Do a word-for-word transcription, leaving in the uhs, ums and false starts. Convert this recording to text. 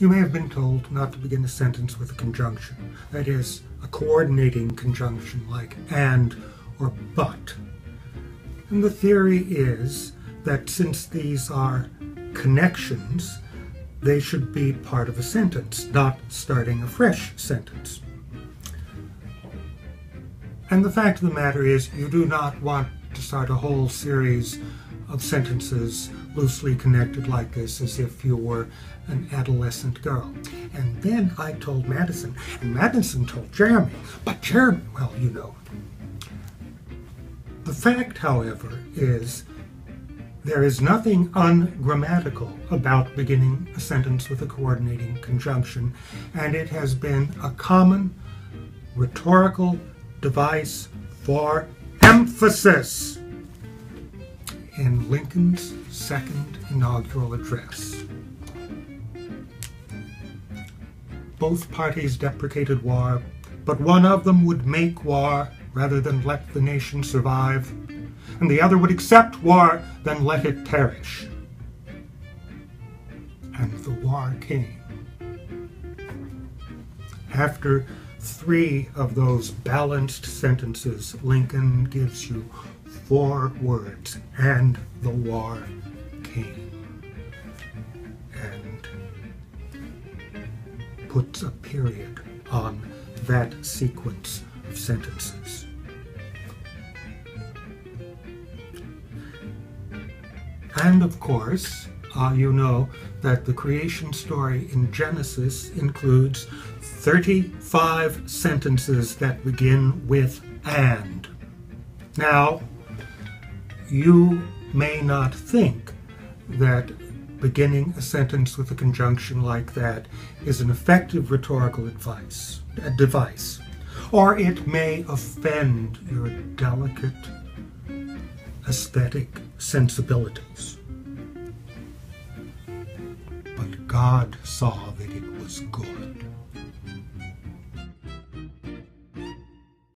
You may have been told not to begin a sentence with a conjunction, that is, a coordinating conjunction like and or but. And the theory is that since these are connections, they should be part of a sentence, not starting a fresh sentence. And the fact of the matter is, you do not want to start a whole series of sentences loosely connected like this, as if you were an adolescent girl. And then I told Madison, and Madison told Jeremy, but Jeremy, well, you know. The fact, however, is there is nothing ungrammatical about beginning a sentence with a coordinating conjunction, and it has been a common rhetorical device for emphasis in Lincoln's second inaugural address. Both parties deprecated war, but one of them would make war rather than let the nation survive, and the other would accept war than let it perish. And the war came. After three of those balanced sentences, Lincoln gives you four words, and the war came, and puts a period on that sequence of sentences. And of course, uh, you know that the creation story in Genesis includes thirty-five sentences that begin with and. Now, you may not think that beginning a sentence with a conjunction like that is an effective rhetorical advice, uh, device, or it may offend your delicate aesthetic sensibilities. But God saw that it was good.